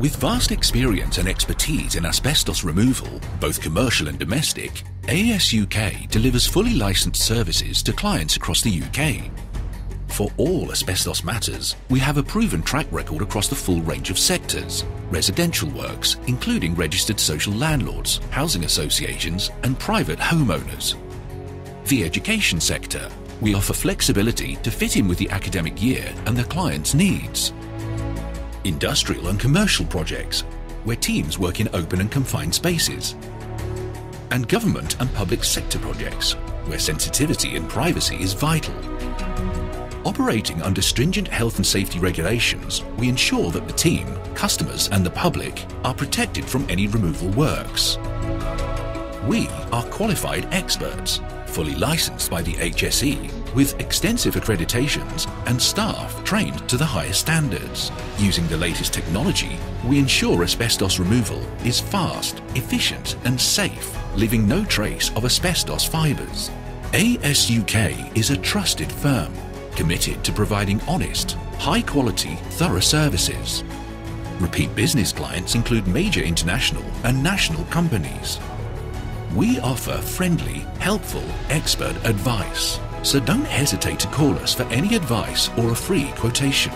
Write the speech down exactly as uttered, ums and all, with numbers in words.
With vast experience and expertise in asbestos removal, both commercial and domestic, A S U K delivers fully licensed services to clients across the U K. For all asbestos matters, we have a proven track record across the full range of sectors: residential works, including registered social landlords, housing associations, and private homeowners. The education sector, we offer flexibility to fit in with the academic year and the client's needs. Industrial and commercial projects, where teams work in open and confined spaces. And government and public sector projects, where sensitivity and privacy is vital. Operating under stringent health and safety regulations, we ensure that the team, customers and the public are protected from any removal works. We are qualified experts, fully licensed by the H S E, with extensive accreditations and staff trained to the highest standards. Using the latest technology, we ensure asbestos removal is fast, efficient and safe, leaving no trace of asbestos fibres. A S U K is a trusted firm, committed to providing honest, high-quality, thorough services. Repeat business clients include major international and national companies. We offer friendly, helpful, expert advice, so don't hesitate to call us for any advice or a free quotation.